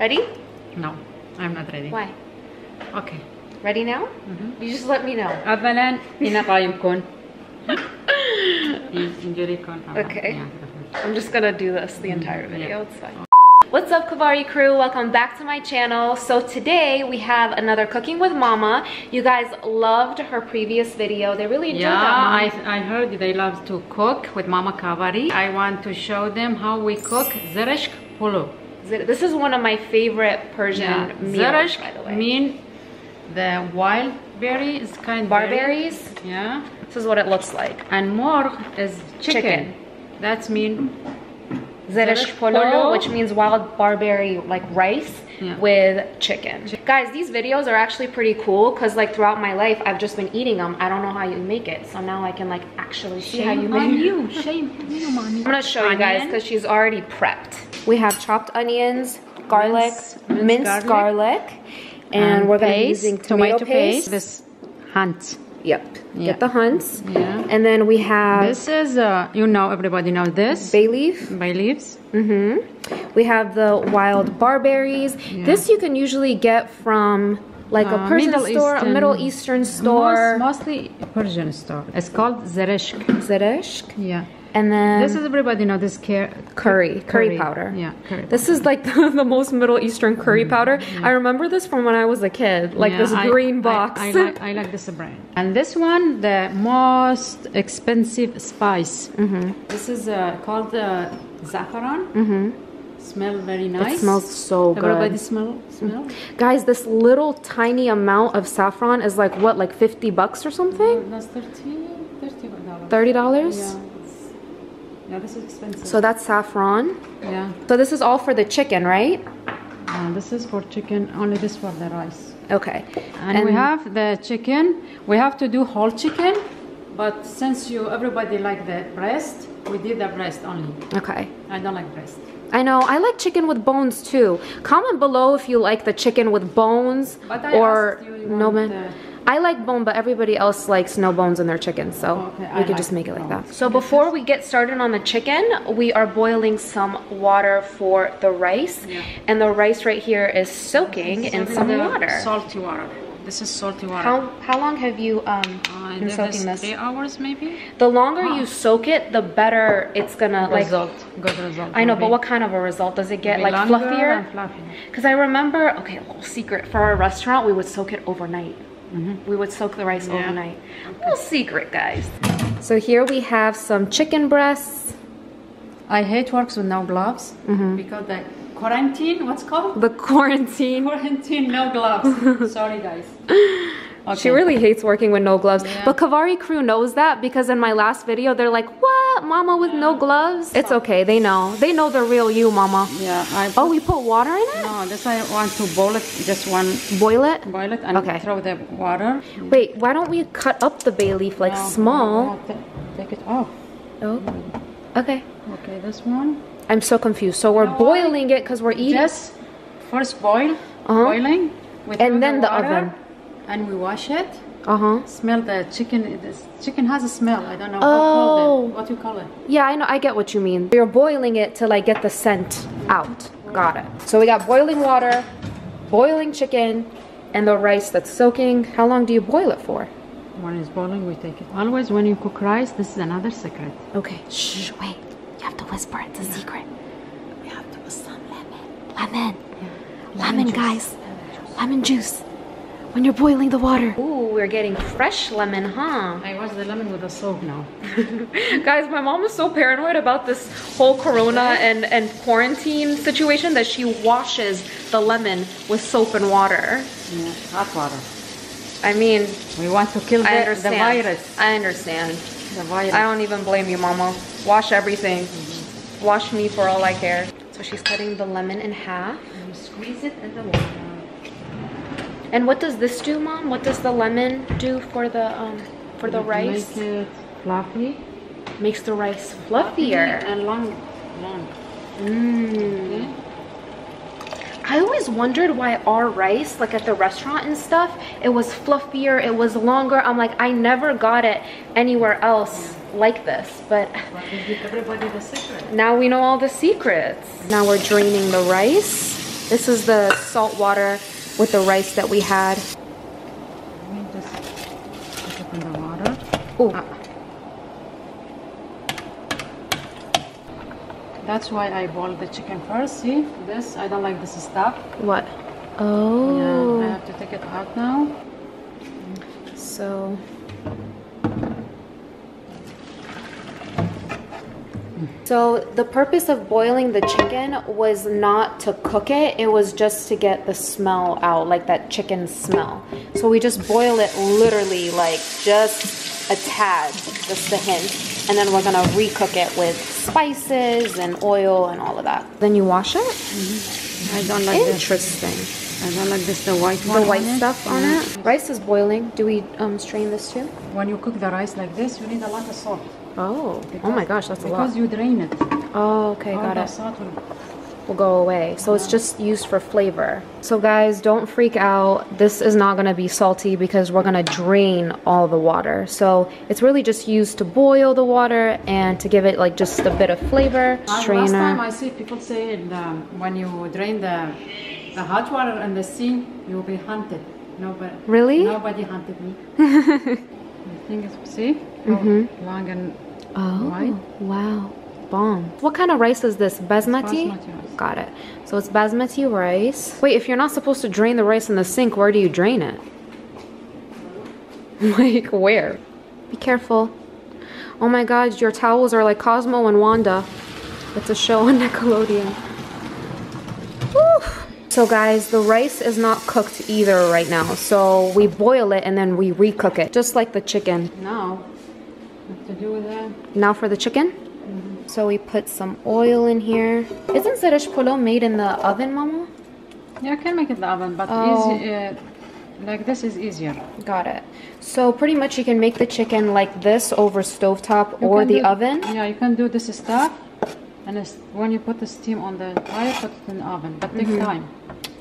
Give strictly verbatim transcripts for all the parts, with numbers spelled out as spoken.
Ready? No, I'm not ready. Why? Okay. Ready now? Mm-hmm. You just let me know. أولاً هنا قايمكم. Okay. I'm just gonna do this the entire video. It's fine. What's up, Kavari Krew? Welcome back to my channel. So today we have another Cooking with Mama. You guys loved her previous video. They really enjoyed yeah, that. Yeah, I, I heard they love to cook with Mama Kavari. I want to show them how we cook Zereshk Polo. This is one of my favorite Persian yeah. meals, Zereshk by the way. Mean the wild berry is kind of barberries. Yeah. This is what it looks like. And morgh is chicken. chicken. That's mean... Zereshk Polo, which means wild barberry, like rice yeah. with chicken. Ch Guys, these videos are actually pretty cool because like throughout my life, I've just been eating them. I don't know how you make it. So now I can like actually see Shame how you make it. You. Shame on you, mommy. I'm gonna show Onion. you guys because she's already prepped. We have chopped onions, garlic, minced, minced, minced garlic, garlic, and, and we're gonna be using tomato, tomato paste. paste. This hunt. Yep. Yeah. Get the hunts. Yeah. And then we have... This is, uh, you know, everybody knows this. Bay leaf. Bay leaves. Mm-hmm. We have the wild barberries. Yeah. This you can usually get from like uh, a Persian Middle store, Eastern, a Middle Eastern store. Most, mostly Persian store. It's called Zereshk. Zereshk. Yeah. And then... This is everybody knows this curry. Curry. Curry powder. Yeah. Curry powder. This is like the, the most Middle Eastern curry powder. Yeah. I remember this from when I was a kid. Like yeah, this I, green box. I, I, like, I like this brand. And this one, the most expensive spice. Mm-hmm. This is uh, called uh, zafaran. Mm-hmm. Smell very nice. It smells so good. Everybody smell, smell. Guys, this little tiny amount of saffron is like what, like fifty bucks or something? That's thirty dollars. thirty dollars? Yeah. Yeah, this is expensive. So that's saffron. Yeah. So this is all for the chicken, right? Uh, this is for chicken. Only this for the rice. Okay. And, and we have the chicken. We have to do whole chicken, but since you everybody like the breast, we did the breast only. Okay. I don't like breast. I know. I like chicken with bones too. Comment below if you like the chicken with bones but I or asked you, you no bone. I like bone, but everybody else likes no bones in their chicken, so okay, we I can like just make it like bones. that. So before we get started on the chicken, we are boiling some water for the rice, yeah. and the rice right here is soaking in some water. Salty water. This is salty water. How, how long have you um, uh, been soaking this? Three hours maybe? The longer huh. you soak it, the better it's gonna like... Result. Good result. I know, maybe. But what kind of a result? Does it get maybe like fluffier? Because I remember, okay, a little secret. For our restaurant, we would soak it overnight. Mm-hmm. We would soak the rice yeah. overnight. Okay. Little secret, guys. So here we have some chicken breasts. I hate works with no gloves mm-hmm. because the quarantine, what's called? The quarantine. Quarantine, no gloves. Sorry, guys. Okay. She really hates working with no gloves. Yeah. But Kavari Krew knows that because in my last video, they're like, what? Mama with yeah. no gloves? It's okay. They know. They know the real you, Mama. Yeah. I put, oh, we put water in it? No, this I want to boil it. Just one. Boil it? Boil it and okay. throw the water. Wait, why don't we cut up the bay leaf like no, small? No, take it off. Oh. Okay. Okay, this one. I'm so confused. So we're no, boiling it because we're eating? Yes. First boil. Uh-huh. Boiling. With and then the, the oven. And we wash it. Uh huh. Smell the chicken. This chicken has a smell. I don't know oh. what do you call it. Yeah, I know. I get what you mean. You're boiling it till like, I get the scent out. Got it. So we got boiling water, boiling chicken, and the rice that's soaking. How long do you boil it for? When it's boiling, we take it. Always when you cook rice, this is another secret. Okay. Shh. Wait. You have to whisper. It's a yeah. secret. We have to put some lemon. Lemon. Yeah. Lemon, lemon guys. Lemon juice. When you're boiling the water. Ooh, we're getting fresh lemon, huh? I wash the lemon with the soap now. Guys, my mom is so paranoid about this whole corona and, and quarantine situation that she washes the lemon with soap and water. Yeah, hot water. I mean... We want to kill the, the virus. I understand. The virus. I don't even blame you, Mama. Wash everything. Mm-hmm. Wash me for all I care. So she's cutting the lemon in half. And squeeze it in the water. And what does this do, Mom? What does the lemon do for the um, for the rice? Makes it fluffy. Makes the rice fluffier and long, long. Mmm. Okay. I always wondered why our rice, like at the restaurant and stuff, it was fluffier. It was longer. I'm like, I never got it anywhere else yeah. like this. But everybody the secret. Now we know all the secrets. Now we're draining the rice. This is the salt water with the rice that we had. Let me just put it in the water. Oh. Ah. That's why I boiled the chicken first. See, this, I don't like this stuff. What? Oh. Yeah, I have to take it out now. So. So the purpose of boiling the chicken was not to cook it, it was just to get the smell out, like that chicken smell. So we just boil it literally like just a tad, just a hint. And then we're gonna recook it with spices and oil and all of that. Then you wash it? Mm-hmm. I don't like Interesting. This. I don't like this, the white one. The white on stuff it. on mm-hmm. it. Rice is boiling. Do we um, strain this too? When you cook the rice like this, you need a lot of salt. Oh, because, oh my gosh, that's a lot. Because you drain it. Oh, okay, got it. Salt will... will go away. So yeah. It's just used for flavor. So guys, don't freak out. This is not gonna be salty because we're gonna drain all the water. So it's really just used to boil the water and to give it like just a bit of flavor. Uh, Strainer. Last time I see people say it, um, when you drain the, the hot water and the sea, you'll be hunted. Nobody, really? Nobody hunted me. See how mm-hmm. long and oh, wide. Wow, bomb. What kind of rice is this? Basmati? Basmati got it. So it's basmati rice. Wait, if you're not supposed to drain the rice in the sink, where do you drain it? Like where? Be careful. Oh my God, your towels are like Cosmo and Wanda. It's a show on Nickelodeon. Woo! So guys, the rice is not cooked either right now. So we boil it and then we re-cook it, just like the chicken. Now, what to do with that? Now for the chicken? Mm-hmm. So we put some oil in here. Isn't Zereshk Polo made in the oven, Mama? Yeah, I can make it in the oven, but oh. easy, uh, like this is easier. Got it. So pretty much you can make the chicken like this over stovetop or the do, oven. Yeah, you can do this stuff. And it's, when you put the steam on the fire, put it in the oven, but take mm-hmm. time.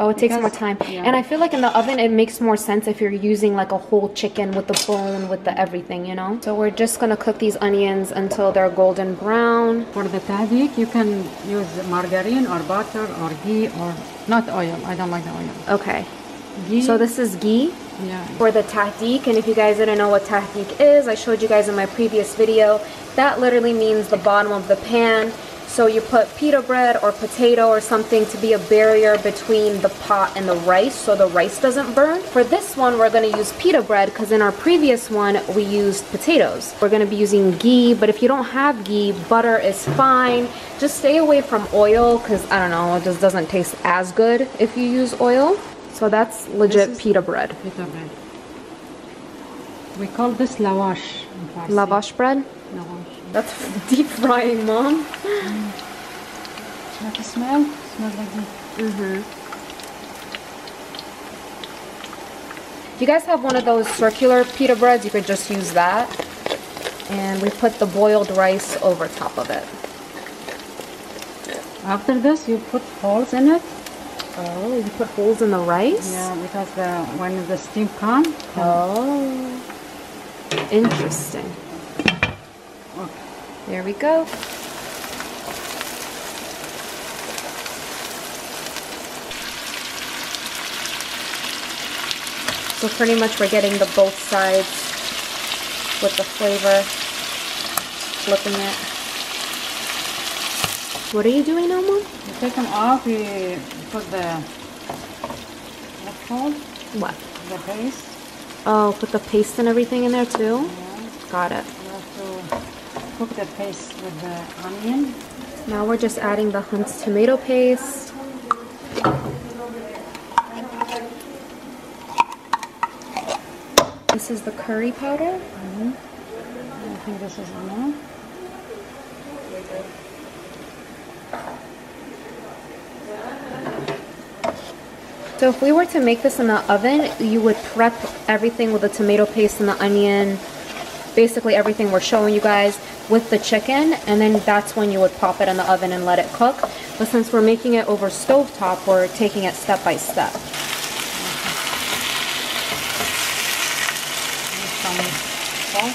Oh, it because, takes more time. Yeah. And I feel like in the oven, it makes more sense if you're using like a whole chicken with the bone, with the everything, you know? So we're just gonna cook these onions until they're golden brown. For the tahdig, you can use margarine or butter or ghee or not oil. I don't like the oil. Okay. Ghee. So this is ghee yeah. for the tahdik. And if you guys didn't know what tahdik is, I showed you guys in my previous video. That literally means the bottom of the pan. So you put pita bread or potato or something to be a barrier between the pot and the rice so the rice doesn't burn. For this one, we're gonna use pita bread because in our previous one, we used potatoes. We're gonna be using ghee, but if you don't have ghee, butter is fine. Just stay away from oil because, I don't know, it just doesn't taste as good if you use oil. So that's legit pita bread. Pita bread. We call this lavash. Lavash bread? Lavash. That's deep frying, Mom. Smell the smell? Smells like this. Mm-hmm. You guys have one of those circular pita breads, you could just use that. And we put the boiled rice over top of it. After this, you put holes in it. Oh, you put holes in the rice? Yeah, because the, when the steam comes. Oh. Interesting. There we go. So pretty much we're getting the both sides with the flavor, flipping it. What are you doing now, Mom? You take them off, you put the, what's called? What? The paste. Oh, put the paste and everything in there too? Yeah. Got it. Cook the paste with the onion. Now we're just adding the Hunt's tomato paste. This is the curry powder. Mm-hmm. I think this is enough. So if we were to make this in the oven, you would prep everything with the tomato paste and the onion. Basically everything we're showing you guys with the chicken, and then that's when you would pop it in the oven and let it cook. But since we're making it over stovetop, we're taking it step by step. Okay. You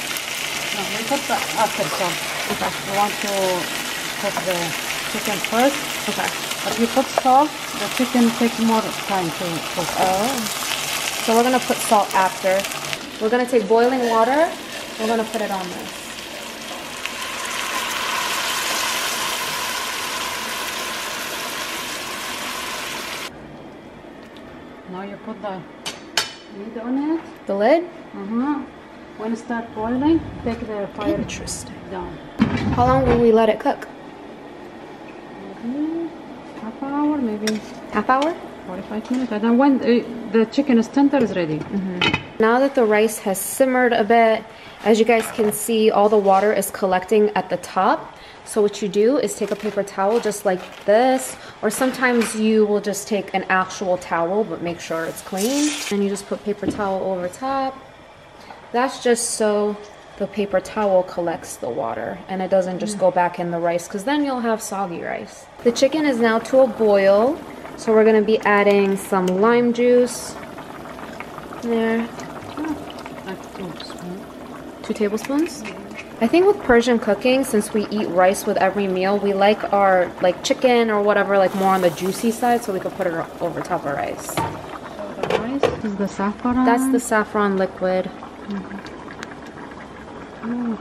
want to cook the chicken first? Okay. If you put salt, the chicken takes more time to cook. Oh. So we're going to put salt after. We're going to take boiling water. We're going to put it on this. Now you put the lid on it. The lid? Uh-huh. When it starts boiling, take the fire Interesting. down. How long will we let it cook? Maybe half hour, maybe. Half hour? forty-five minutes. And then when the chicken is tender, it's ready. Mm-hmm. Now that the rice has simmered a bit, as you guys can see, all the water is collecting at the top. So what you do is take a paper towel just like this, or sometimes you will just take an actual towel, but make sure it's clean. And you just put paper towel over top. That's just so the paper towel collects the water and it doesn't just go back in the rice, because then you'll have soggy rice. The chicken is now to a boil, so we're going to be adding some lime juice. There. Two tablespoons. I think with Persian cooking, since we eat rice with every meal, we like our like chicken or whatever like more on the juicy side, so we could put it over top of rice. So the rice is the saffron. That's the saffron liquid. Mm-hmm. Mm.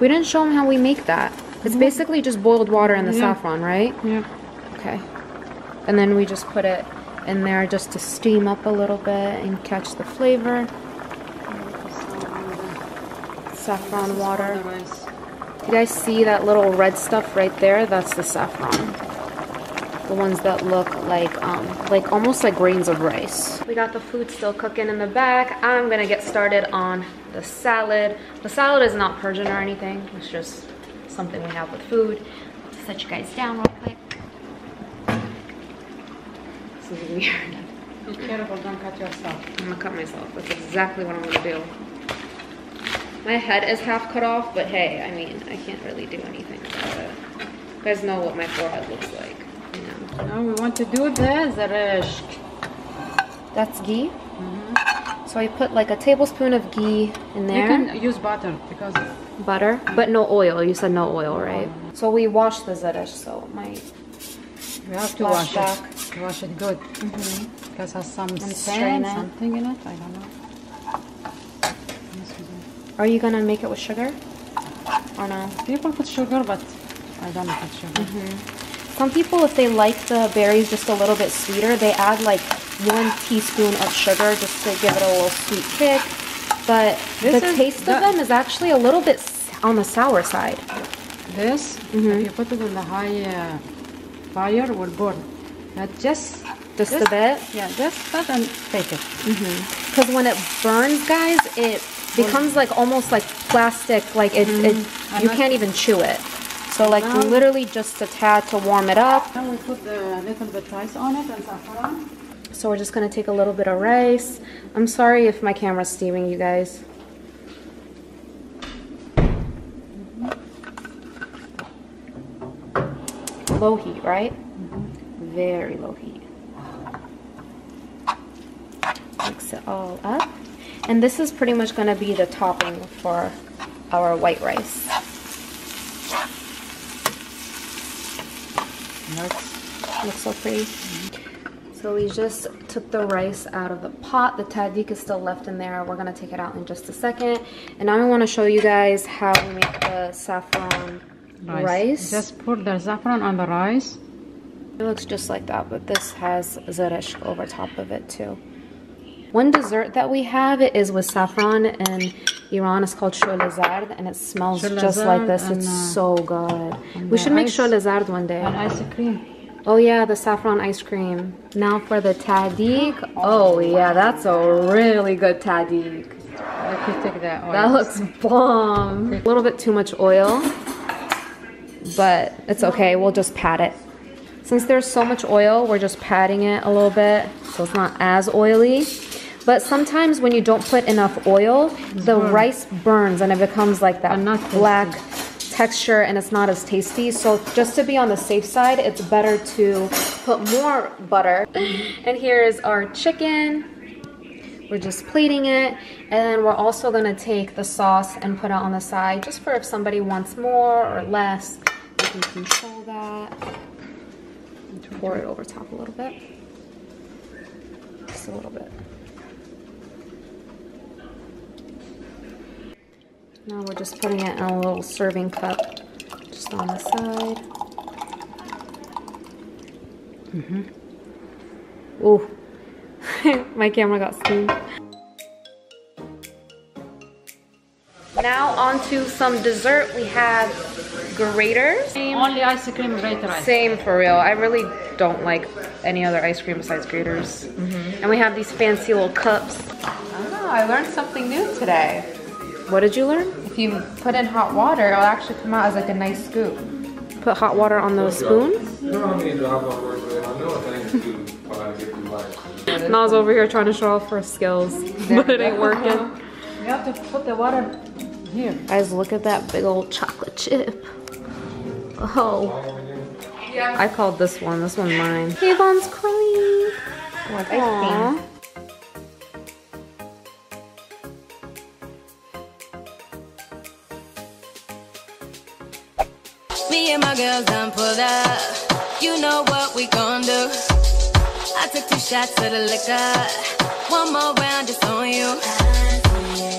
We didn't show them how we make that. It's mm-hmm. basically just boiled water and the yeah. saffron, right? Yeah. Okay. And then we just put it in there just to steam up a little bit and catch the flavor. Saffron water. You guys see that little red stuff right there? That's the saffron. The ones that look like, um, like almost like grains of rice. We got the food still cooking in the back. I'm gonna get started on the salad. The salad is not Persian or anything. It's just something we have with food. I'll set you guys down real quick. This is weird. Be careful, don't cut yourself. I'm gonna cut myself. That's exactly what I'm gonna do. My head is half cut off, but hey, I mean, I can't really do anything about it. You guys know what my forehead looks like, you know. Now we want to do the zereshk. That's ghee. Mm-hmm. So I put like a tablespoon of ghee in there. You can use butter because... Butter? But no oil. You said no oil, right? No oil. So we wash the zereshk, so it might... You have to wash back. it. Wash it good. Mm-hmm. Because it has some sand, something in it. I don't know. Are you gonna make it with sugar or no? People put sugar, but I don't put sugar. Mm-hmm. Some people, if they like the berries just a little bit sweeter, they add like one teaspoon of sugar just to give it a little sweet kick. But this the is, taste that, of them is actually a little bit on the sour side. This, mm-hmm. if you put it in the high uh, fire, will burn. That just just, just a bit. Yeah, just that and take it. Mm-hmm. Because when it burns, guys, it becomes like almost like plastic, like it, mm, it you can't even chew it. So like now, literally just a tad to warm it up. Then we put a little bit of rice on it and saffron. So we're just gonna take a little bit of rice. I'm sorry if my camera's steaming, you guys. Mm-hmm. Low heat, right? Mm-hmm. Very low heat. Mix it all up. And this is pretty much going to be the topping for our white rice. Nice. Looks so pretty. Mm-hmm. So we just took the rice out of the pot. The tahdig is still left in there. We're going to take it out in just a second. And now I want to show you guys how we make the saffron rice. rice. Just pour the saffron on the rice. It looks just like that, but this has zereshk over top of it too. One dessert that we have is with saffron in Iran. It's called Sholeh Zard, and it smells Sholeh just Zard like this. It's uh, so good. We should make Sholeh Zard one day. And ice cream. Oh yeah, the saffron ice cream. Now for the tahdig. Oh yeah, that's a really good tahdig. Let me take that oil. That looks bomb. A little bit too much oil, but it's okay. We'll just pat it. Since there's so much oil, we're just patting it a little bit so it's not as oily. But sometimes when you don't put enough oil, the mm. rice burns and it becomes like that black tasty. texture, and it's not as tasty. So just to be on the safe side, it's better to put more butter. And here is our chicken. We're just plating it, and then we're also gonna take the sauce and put it on the side just for if somebody wants more or less, you can control that. to pour it over top a little bit. Just a little bit. Now we're just putting it in a little serving cup, just on the side. Mm-hmm. Oh, my camera got steamed. Now on to some dessert. We have graters. Same. Only ice cream grater. Same, for real. I really don't like any other ice cream besides graters. Mm-hmm. And we have these fancy little cups. Oh, I learned something new today. What did you learn? If you put in hot water, it'll actually come out as like a nice scoop. Put hot water on those spoons? Na's over here trying to show off her skills, but it ain't working. You have to put the water here. Guys, look at that big old chocolate chip. Oh. I called this one, this one's mine. Kayvon's cream. Aww. Me and my girls done pulled up. You know what we gon' do. I took two shots of the liquor. One more round just on you.